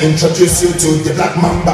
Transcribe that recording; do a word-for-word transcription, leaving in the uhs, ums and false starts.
Introduce you to the Black Mamba.